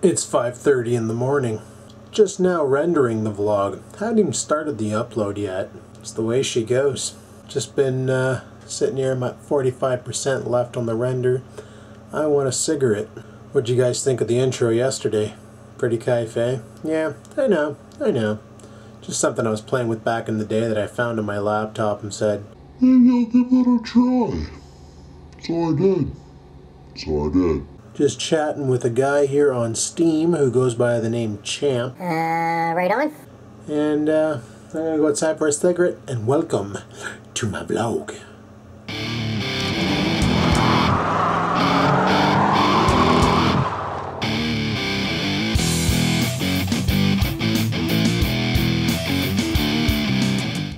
It's 5:30 in the morning. Just now rendering the vlog. Hadn't even started the upload yet. It's the way she goes. Just been sitting here. I'm at 45% left on the render. I want a cigarette. What'd you guys think of the intro yesterday? Pretty kaife? Yeah, I know. Just something I was playing with back in the day that I found in my laptop and said, maybe I'll give that a try. So I did. Just chatting with a guy here on Steam who goes by the name Champ. Right on. And I'm gonna go outside for a cigarette, and welcome to my vlog.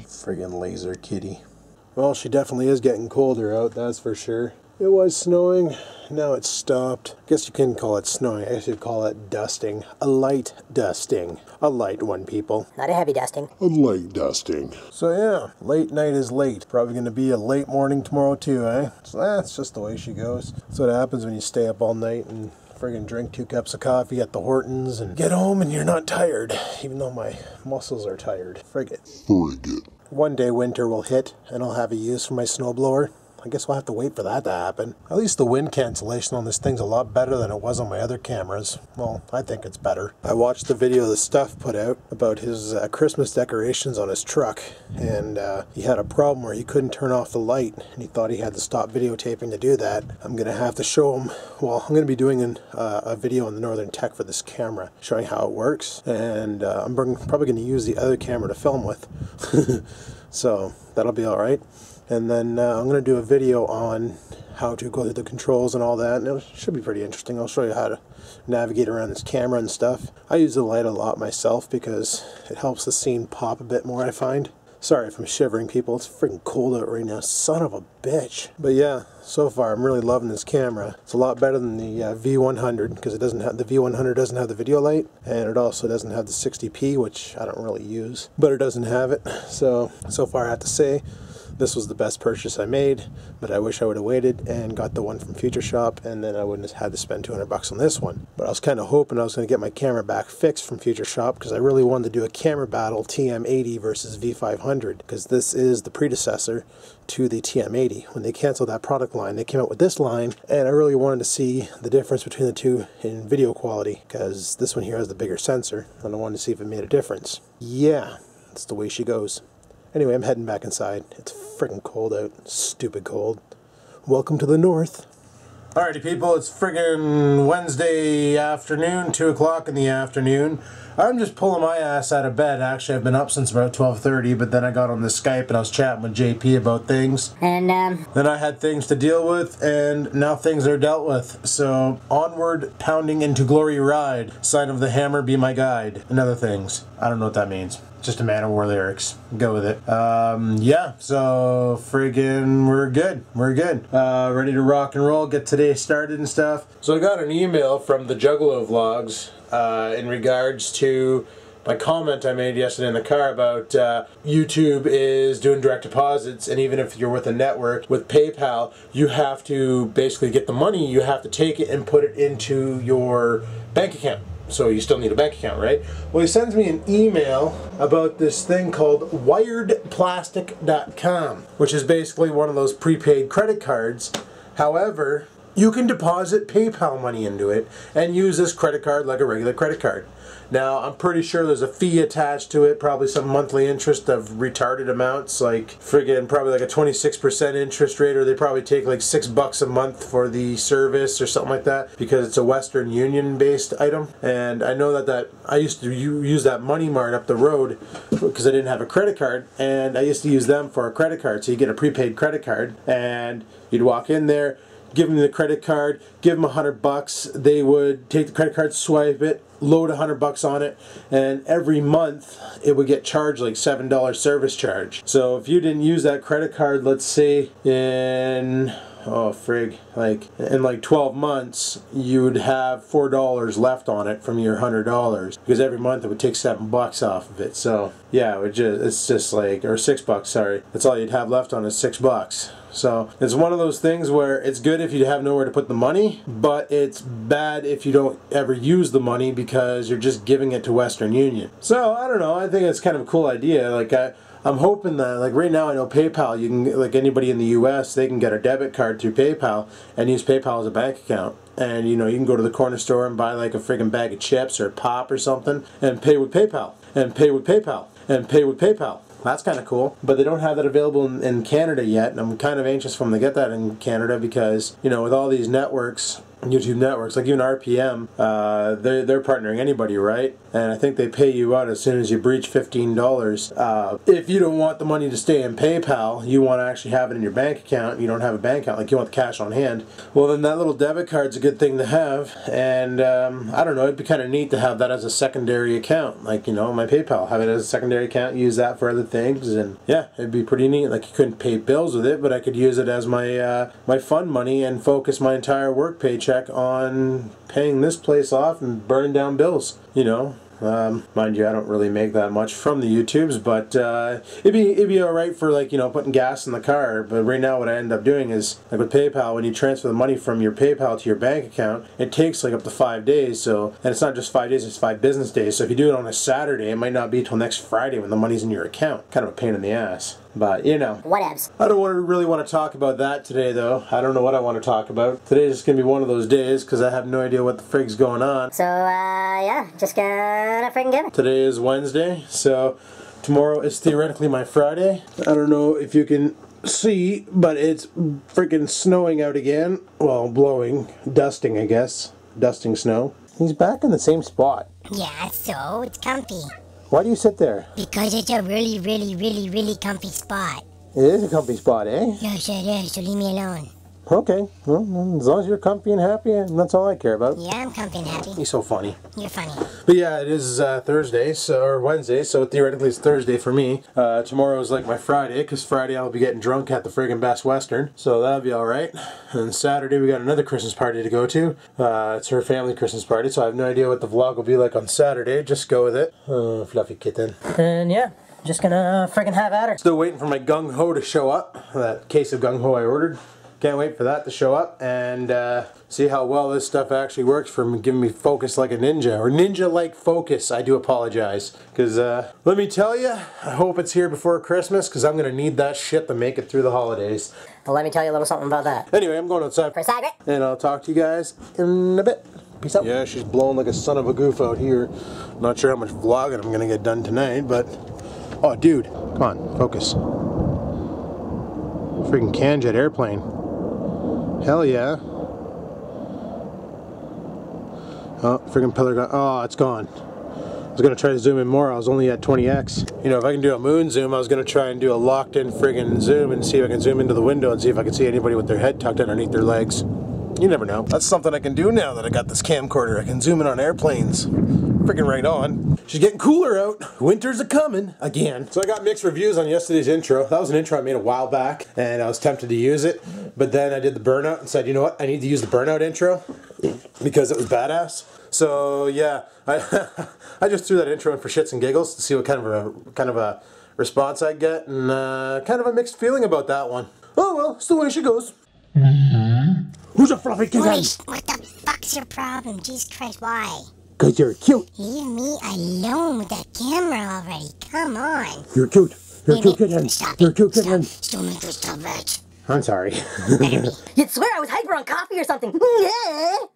Friggin' laser kitty. Well, she definitely is getting colder out, that's for sure. It was snowing, now it's stopped. I guess you can call it snowing, I should call it dusting. A light dusting. A light one, people. Not a heavy dusting. A light dusting. So yeah, late night is late. Probably gonna be a late morning tomorrow too, eh? So that's just the way she goes. That's what happens when you stay up all night and friggin' drink 2 cups of coffee at the Hortons and get home and you're not tired. Even though my muscles are tired. Friggin'. One day winter will hit and I'll have a use for my snowblower. I guess we'll have to wait for that to happen. At least the wind cancellation on this thing's a lot better than it was on my other cameras. Well, I think it's better. I watched the video the Stuff put out about his Christmas decorations on his truck, and he had a problem where he couldn't turn off the light, and he thought he had to stop videotaping to do that. I'm gonna have to show him. Well, I'm gonna be doing a video on the Northern Tech for this camera, showing how it works, and I'm probably gonna use the other camera to film with. So that'll be all right. And then I'm going to do a video on how to go through the controls and all that, and it should be pretty interesting. I'll show you how to navigate around this camera and stuff. I use the light a lot myself because it helps the scene pop a bit more, I find. Sorry if I'm shivering, people. It's freaking cold out right now. Son of a bitch. But yeah, so far I'm really loving this camera. It's a lot better than the V100 because it doesn't have the V100 doesn't have the video light, and it also doesn't have the 60p, which I don't really use. But it doesn't have it, so far I have to say, this was the best purchase I made, but I wish I would have waited and got the one from Future Shop, and then I wouldn't have had to spend $200 on this one. But I was kind of hoping I was going to get my camera back fixed from Future Shop because I really wanted to do a camera battle TM80 versus V500 because this is the predecessor to the TM80. When they canceled that product line, they came out with this line, and I really wanted to see the difference between the two in video quality because this one here has the bigger sensor, and I wanted to see if it made a difference. Yeah, that's the way she goes. Anyway, I'm heading back inside. It's friggin' cold out. Stupid cold. Welcome to the north. Alrighty, people. It's friggin' Wednesday afternoon, 2 o'clock in the afternoon. I'm just pulling my ass out of bed. Actually, I've been up since about 12:30, but then I got on the Skype and I was chatting with JP about things. And then I had things to deal with, and now things are dealt with. So, onward, pounding into glory ride. Sign of the hammer, be my guide. And other things. I don't know what that means. Just a Man of War lyrics. Go with it. Yeah, so friggin' we're good. We're good. Ready to rock and roll, get today started and stuff. So I got an email from the Juggalo Vlogs in regards to my comment I made yesterday in the car about YouTube is doing direct deposits, and even if you're with a network, with PayPal, you have to basically get the money, you have to take it and put it into your bank account. So you still need a bank account, right? Well, he sends me an email about this thing called wiredplastic.com, which is basically one of those prepaid credit cards. However, you can deposit PayPal money into it and use this credit card like a regular credit card. Now, I'm pretty sure there's a fee attached to it, probably some monthly interest of retarded amounts, like friggin' probably like a 26% interest rate, or they probably take like $6 a month for the service or something like that, because it's a Western Union based item. And I know that I used to use that Money Mart up the road because I didn't have a credit card, and I used to use them for a credit card. So you get a prepaid credit card, and you'd walk in there, give them the credit card, give them $100, they would take the credit card, swipe it, load $100 on it, and every month it would get charged like $7 service charge. So if you didn't use that credit card, let's say in oh frig, like in like 12 months you would have $4 left on it from your $100, because every month it would take $7 off of it. So yeah, it would just, it's just like, or $6, sorry, that's all you'd have left on is $6. So it's one of those things where it's good if you have nowhere to put the money, but it's bad if you don't ever use the money because you're just giving it to Western Union. So I don't know, I think it's kind of a cool idea. Like I'm hoping that, like right now I know PayPal, you can, like anybody in the US, they can get a debit card through PayPal and use PayPal as a bank account. And you know, you can go to the corner store and buy like a friggin' bag of chips or pop or something and pay with PayPal, and pay with PayPal, and pay with PayPal. That's kind of cool, but they don't have that available in Canada yet, and I'm kind of anxious for them to get that in Canada because, you know, with all these networks, YouTube networks, like even RPM, they're partnering anybody, right? And I think they pay you out as soon as you breach $15. If you don't want the money to stay in PayPal, you want to actually have it in your bank account, you don't have a bank account, like you want the cash on hand, well then that little debit card's a good thing to have. And I don't know, it'd be kind of neat to have that as a secondary account, like, you know, my PayPal, have it as a secondary account, use that for other things. And yeah, it'd be pretty neat. Like you couldn't pay bills with it, but I could use it as my my fund money and focus my entire work paycheck on paying this place off and burning down bills, you know. Mind you, I don't really make that much from the YouTubes, but it'd be alright for, like, you know, putting gas in the car. But right now what I end up doing is, like with PayPal, when you transfer the money from your PayPal to your bank account, it takes like up to 5 days. So, and it's not just 5 days, it's 5 business days. So if you do it on a Saturday, it might not be till next Friday when the money's in your account. Kind of a pain in the ass. But, you know. Whatevs. I don't really want to talk about that today, though. I don't know what I want to talk about. Today's just going to be one of those days, because I have no idea what the frig's going on. So, yeah. Just gonna friggin' get it. Today is Wednesday, so tomorrow is theoretically my Friday. I don't know if you can see, but it's freaking snowing out again. Well, blowing. Dusting, I guess. Dusting snow. He's back in the same spot. Yeah, so it's comfy. Why do you sit there? Because it's a really, really, really, really comfy spot. It is a comfy spot, eh? Yes, it is, so leave me alone. Okay, well, as long as you're comfy and happy, that's all I care about. Yeah, I'm comfy and happy. You're so funny. You're funny. But yeah, it is Thursday, so, or Wednesday, so theoretically it's Thursday for me. Tomorrow is like my Friday, because Friday I'll be getting drunk at the friggin' Best Western, so that'll be alright. And Saturday we got another Christmas party to go to. It's her family Christmas party, so I have no idea what the vlog will be like on Saturday. Just go with it. Oh, fluffy kitten. And yeah. Just gonna friggin' have at her. Still waiting for my gung-ho to show up. That case of gung-ho I ordered. Can't wait for that to show up and see how well this stuff actually works for giving me focus like a ninja, or ninja-like focus. I do apologize, because let me tell you, I hope it's here before Christmas, because I'm going to need that shit to make it through the holidays. Well, let me tell you a little something about that. Anyway, I'm going outside for a second, and I'll talk to you guys in a bit. Peace out. Yeah, she's blowing like a son of a goof out here. I'm not sure how much vlogging I'm going to get done tonight, but... Oh, dude. Come on, focus. Freaking CanJet airplane. Hell yeah. Oh, friggin' pillar gone. Oh, it's gone. I was gonna try to zoom in more. I was only at 20x. You know, if I can do a moon zoom, I was gonna try and do a locked in friggin' zoom and see if I can zoom into the window and see if I can see anybody with their head tucked underneath their legs. You never know. That's something I can do now that I got this camcorder. I can zoom in on airplanes. Freaking right on. She's getting cooler out. Winter's a-coming again. So I got mixed reviews on yesterday's intro. That was an intro I made a while back, and I was tempted to use it, but then I did the burnout and said, you know what, I need to use the burnout intro because it was badass. So yeah, I just threw that intro in for shits and giggles to see what kind of a response I get, and kind of a mixed feeling about that one. Oh well, it's the way she goes. Mm-hmm. Who's a fluffy kid? What the fuck's your problem? Jesus Christ, why? Because you're cute. Leave me alone with that camera already. Come on. You're cute. You're cute, kitten. You're cute, kitten. Don't make me stop that. I'm sorry. You'd swear I was hyper on coffee or something.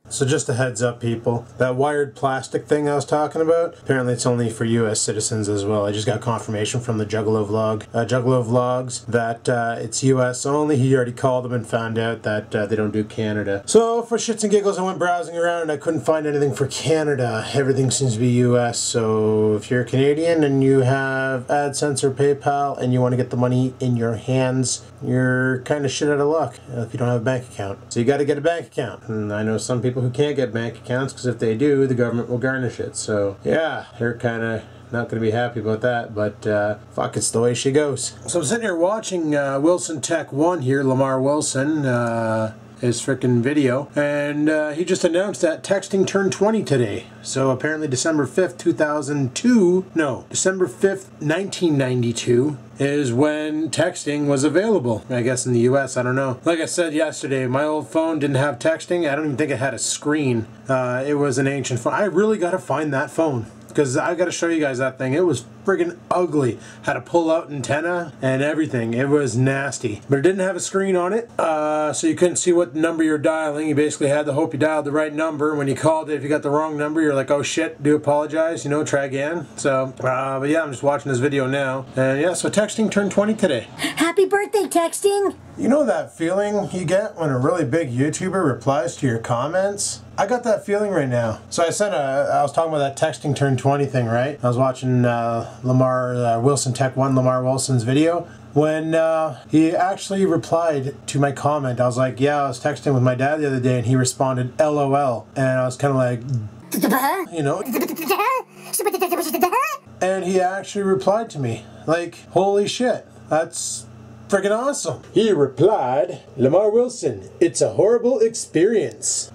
So just a heads up, people. That wired plastic thing I was talking about, apparently it's only for U.S. citizens as well. I just got confirmation from the Juggalo Vlog, Juggalo Vlogs, that it's U.S. only. He already called them and found out that they don't do Canada. So for shits and giggles, I went browsing around and I couldn't find anything for Canada. Everything seems to be U.S. So if you're Canadian and you have AdSense or PayPal and you want to get the money in your hands, you're kind of shit out of luck if you don't have a bank account. So you got to get a bank account. And I know some people who can't get bank accounts, because if they do, the government will garnish it. So yeah, they're kind of Not going to be happy about that, but fuck, it's the way she goes. So I'm sitting here watching Wilson Tech 1 here, Lamar Wilson, his frickin' video, and he just announced that texting turned 20 today. So apparently December 5th, 2002, no, December 5th, 1992 is when texting was available. I guess in the US, I don't know. Like I said yesterday, my old phone didn't have texting. I don't even think it had a screen. It was an ancient phone. I really gotta find that phone, because I gotta show you guys that thing. It was friggin' ugly. Had a pull-out antenna and everything. It was nasty. But it didn't have a screen on it, so you couldn't see what number you're dialing. You basically had to hope you dialed the right number. When you called it, if you got the wrong number, you're like, oh shit, do apologize, you know, try again. So, but yeah, I'm just watching this video now. And yeah, so texting turned 20 today. Happy birthday, texting! You know that feeling you get when a really big YouTuber replies to your comments? I got that feeling right now. So I said, I was talking about that texting turned 20 thing, right? I was watching Lamar Wilson Tech 1, Lamar Wilson's video. When he actually replied to my comment, I was like, yeah, I was texting with my dad the other day and he responded, LOL. And I was kind of like, you know. And he actually replied to me. Like, holy shit, that's freaking awesome. He replied, Lamar Wilson, it's a horrible experience.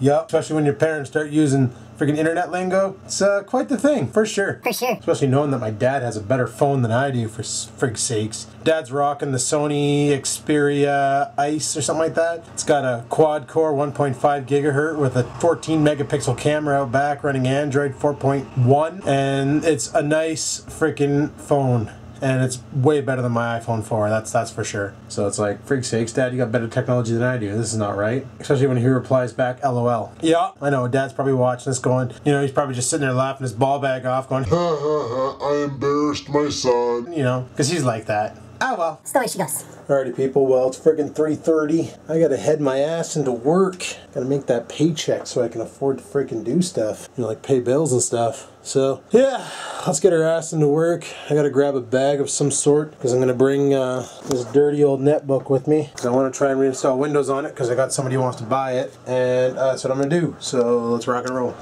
Yup, especially when your parents start using freaking internet lingo. It's quite the thing, for sure. For sure. Especially knowing that my dad has a better phone than I do, for frig's sakes. Dad's rocking the Sony Xperia Ice or something like that. It's got a quad core 1.5 gigahertz with a 14 megapixel camera out back running Android 4.1. And it's a nice freaking phone. And it's way better than my iPhone 4, that's for sure. So it's like, freak sakes, Dad, you got better technology than I do. This is not right. Especially when he replies back, LOL. Yeah, I know, Dad's probably watching this going, you know, he's probably just sitting there laughing his ball bag off going, ha ha ha, I embarrassed my son. You know, because he's like that. Oh well. It's the way she goes. Alrighty people, well it's friggin' 3:30. I gotta head my ass into work. Gotta make that paycheck so I can afford to friggin' do stuff. You know, like pay bills and stuff. So, yeah, let's get our ass into work. I gotta grab a bag of some sort because I'm gonna bring this dirty old netbook with me. Because I want to try and reinstall Windows on it because I got somebody who wants to buy it. And that's what I'm gonna do. So, let's rock and roll.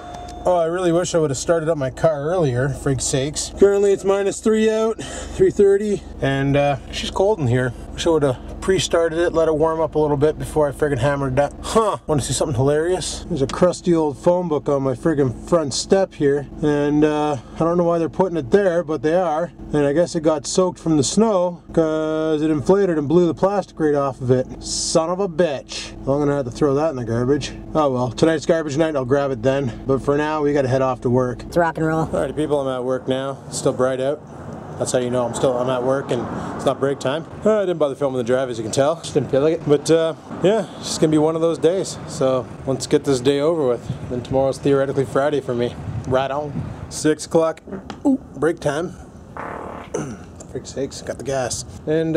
Oh, I really wish I would have started up my car earlier, frig's sakes. Currently it's -3 out, 3:30, and she's cold in here. Wish I would have pre-started it, let it warm up a little bit before I friggin' hammered that. Huh, wanna see something hilarious? There's a crusty old phone book on my friggin' front step here, and I don't know why they're putting it there, but they are. And I guess it got soaked from the snow, cause it inflated and blew the plastic right off of it. Son of a bitch. Well, I'm gonna have to throw that in the garbage. Oh well, tonight's garbage night, I'll grab it then. But for now, we gotta head off to work. It's rock and roll. Alrighty people, I'm at work now. It's still bright out. That's how you know I'm at work and it's not break time. I didn't bother filming the drive, as you can tell. Just didn't feel like it. But yeah, it's just gonna be one of those days. So let's get this day over with. Then tomorrow's theoretically Friday for me. Right on. 6 o'clock. Ooh, break time. Frick's sakes, got the gas. And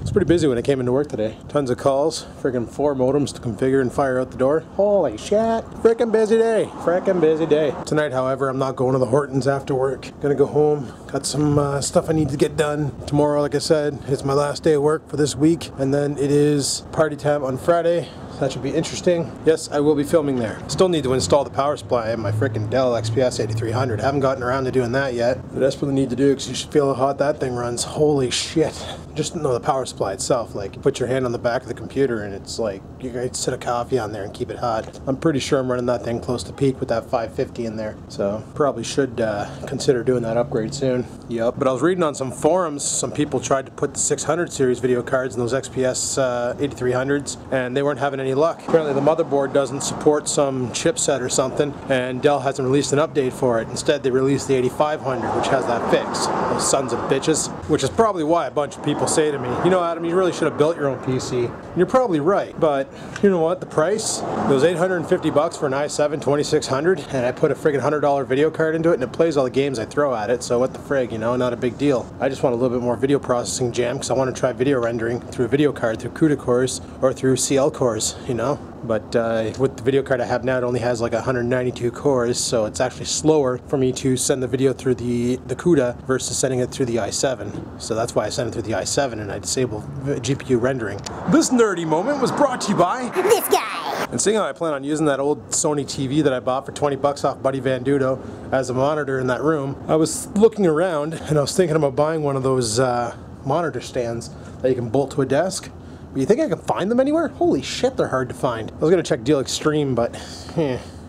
it's pretty busy when I came into work today. Tons of calls, freaking 4 modems to configure and fire out the door. Holy shit, freaking busy day, freaking busy day. Tonight, however, I'm not going to the Hortons after work. Gonna go home, got some stuff I need to get done. Tomorrow, like I said, it's my last day of work for this week, and then it is party time on Friday. That should be interesting. Yes, I will be filming there. Still need to install the power supply in my freaking Dell XPS 8300. Haven't gotten around to doing that yet. But that's what I need to do because you should feel how hot that thing runs. Holy shit. Just know the power supply itself. Like, you put your hand on the back of the computer and it's like, you can set a coffee on there and keep it hot. I'm pretty sure I'm running that thing close to peak with that 550 in there. So, probably should consider doing that upgrade soon. Yep. But I was reading on some forums, some people tried to put the 600 series video cards in those XPS 8300s and they weren't having any luck. Apparently the motherboard doesn't support some chipset or something and Dell hasn't released an update for it. Instead they released the 8500 which has that fixed. Those sons of bitches. Which is probably why a bunch of people say to me, you know Adam, you really should have built your own PC. And you're probably right, but you know what, the price? It was $850 for an i7 2600 and I put a friggin' $100 video card into it and it plays all the games I throw at it, so what the frig, you know, not a big deal. I just want a little bit more video processing jam because I want to try video rendering through a video card, through CUDA cores or through CL cores. You know, but with the video card I have now, it only has like 192 cores, so it's actually slower for me to send the video through the CUDA versus sending it through the i7. So that's why I sent it through the i7 and I disable GPU rendering. This nerdy moment was brought to you by this guy. And seeing how I plan on using that old Sony TV that I bought for 20 bucks off Buddy Van Dudo as a monitor in that room, I was looking around and I was thinking about buying one of those monitor stands that you can bolt to a desk. But you think I can find them anywhere? Holy shit, they're hard to find. I was gonna check Deal Extreme, but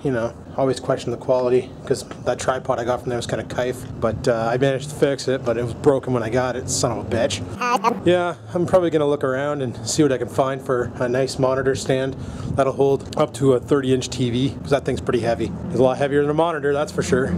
you know, always question the quality, because that tripod I got from there was kind of kife, but I managed to fix it, but it was broken when I got it, son of a bitch. Yeah, I'm probably gonna look around and see what I can find for a nice monitor stand that'll hold up to a 30-inch TV, because that thing's pretty heavy. It's a lot heavier than a monitor, that's for sure.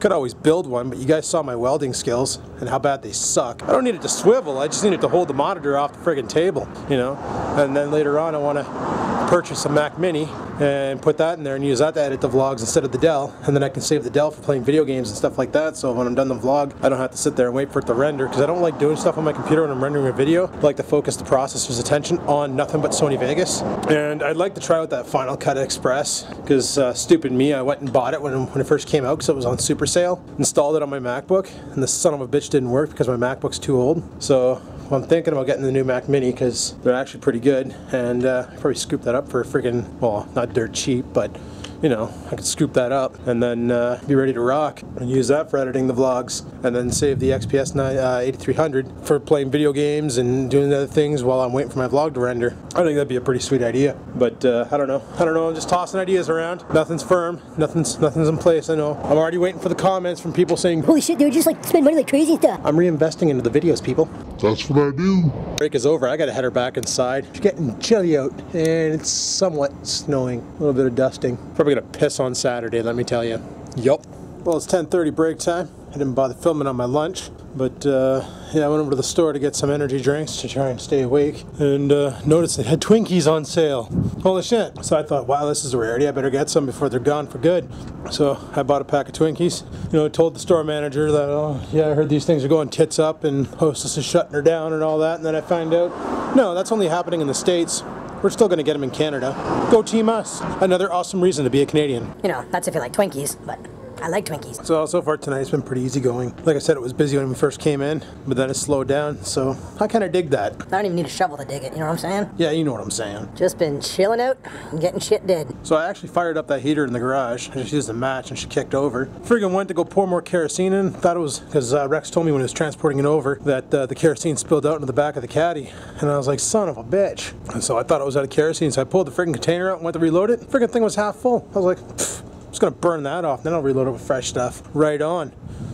Could always build one, but you guys saw my welding skills and how bad they suck. I don't need it to swivel, I just need it to hold the monitor off the friggin' table, you know? And then later on I want to purchase a Mac Mini and put that in there and use that to edit the vlogs instead of the Dell, and then I can save the Dell for playing video games and stuff like that, so when I'm done the vlog I don't have to sit there and wait for it to render, because I don't like doing stuff on my computer when I'm rendering a video. I like to focus the processor's attention on nothing but Sony Vegas. And I'd like to try out that Final Cut Express, because stupid me, I went and bought it when it first came out because it was on super sale, installed it on my MacBook, and the son of a bitch didn't work because my MacBook's too old. So I'm thinking about getting the new Mac Mini because they're actually pretty good, and I probably scoop that up for a freaking, well, not dirt cheap, but you know, I could scoop that up and then be ready to rock and use that for editing the vlogs, and then save the XPS 8300 for playing video games and doing other things while I'm waiting for my vlog to render. I think that'd be a pretty sweet idea, but I don't know, I'm just tossing ideas around. Nothing's firm, nothing's in place, I know. I'm already waiting for the comments from people saying, holy shit, dude, just like spend money like crazy and stuff. I'm reinvesting into the videos, people. That's what I do. Break is over, I gotta head her back inside. It's getting chilly out, and it's somewhat snowing. A little bit of dusting. Probably gonna piss on Saturday, let me tell you. Yup. Well, it's 10:30 break time. I didn't bother filming on my lunch, but yeah, I went over to the store to get some energy drinks to try and stay awake, and noticed they had Twinkies on sale. Holy shit. So I thought, wow, this is a rarity, I better get some before they're gone for good. So I bought a pack of Twinkies. You know, I told the store manager that, oh yeah, I heard these things are going tits up and Hostess is shutting her down and all that, and then I find out, no, that's only happening in the States. We're still gonna get them in Canada. Go Team Us! Another awesome reason to be a Canadian. You know, that's if you like Twinkies, but I like Twinkies. So far tonight's been pretty easy going. Like I said, it was busy when we first came in, but then it slowed down, so I kinda dig that. I don't even need a shovel to dig it, you know what I'm saying? Yeah, you know what I'm saying. Just been chilling out and getting shit did. So I actually fired up that heater in the garage. I just used a match and she kicked over. Friggin' went to go pour more kerosene in. Thought it was, because Rex told me when he was transporting it over that the kerosene spilled out into the back of the caddy. And I was like, son of a bitch. And so I thought it was out of kerosene, so I pulled the friggin' container out and went to reload it. Friggin' thing was half full. I was like, pfft. I'm just gonna burn that off, then I'll reload it with fresh stuff. Right on.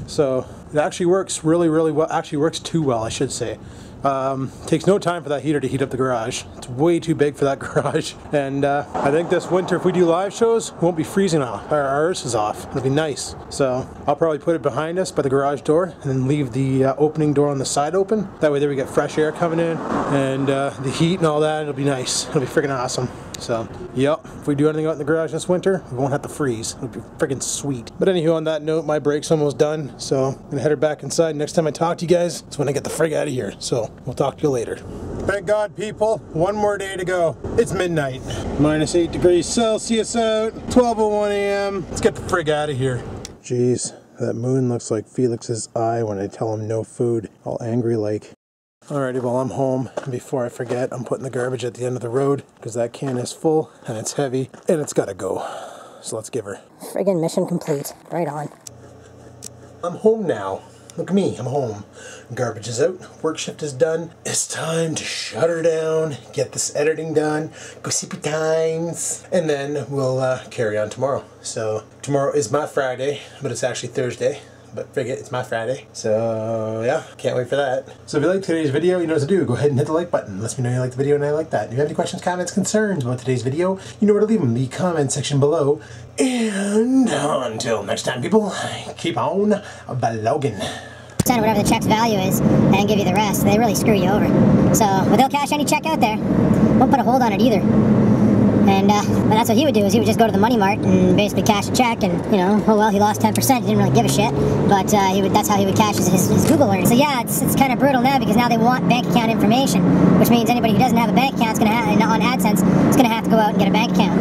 So it actually works really, really well. Actually works too well, I should say. Takes no time for that heater to heat up the garage. It's way too big for that garage. And I think this winter, if we do live shows, won't be freezing off. Our arses off. It'll be nice. So I'll probably put it behind us by the garage door, and then leave the opening door on the side open. That way, there we get fresh air coming in, and the heat and all that. It'll be nice. It'll be freaking awesome. So, yep, if we do anything out in the garage this winter, we won't have to freeze. It'll be freaking sweet. But anywho, on that note, my break's almost done, so I'm gonna head her back inside. Next time I talk to you guys, it's when I get the frig out of here. So, we'll talk to you later. Thank God, people. One more day to go. It's midnight. Minus 8 degrees Celsius out, 12:01 a.m. Let's get the frig out of here. Jeez, that moon looks like Felix's eye when I tell him no food. All angry like. Alrighty, well, I'm home, and before I forget, I'm putting the garbage at the end of the road, because that can is full, and it's heavy, and it's gotta go. So let's give her. Friggin' mission complete. Right on. I'm home now. Look at me, I'm home. Garbage is out, work shift is done. It's time to shut her down, get this editing done, go sleepy times, and then we'll carry on tomorrow. So, tomorrow is my Friday, but it's actually Thursday. But forget it's my Friday, so yeah, can't wait for that. So if you liked today's video, you know what to do. Go ahead and hit the like button. Let me know you liked the video and I like that. If you have any questions, comments, concerns about today's video, you know where to leave them in the comment section below. And until next time, people, keep on vlogging. Send whatever the check's value is and give you the rest. They really screw you over. So, but they'll cash any check out there. Won't put a hold on it either. And but that's what he would do, is he would just go to the Money Mart and basically cash a check, and, you know, oh well, he lost 10%, he didn't really give a shit, but he would, that's how he would cash his Google earnings. So yeah, it's kind of brutal now, because now they want bank account information, which means anybody who doesn't have a bank account is gonna have, on AdSense, is gonna have to go out and get a bank account.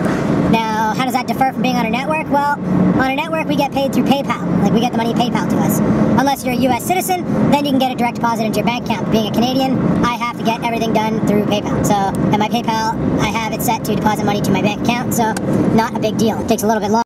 Now, how does that differ from being on a network? Well, on a network we get paid through PayPal, like we get the money PayPal to us. Unless you're a US citizen, then you can get a direct deposit into your bank account. Being a Canadian, I have to get everything done through PayPal. So at my PayPal, I have it set to deposit money money to my bank account, so not a big deal. It takes a little bit longer.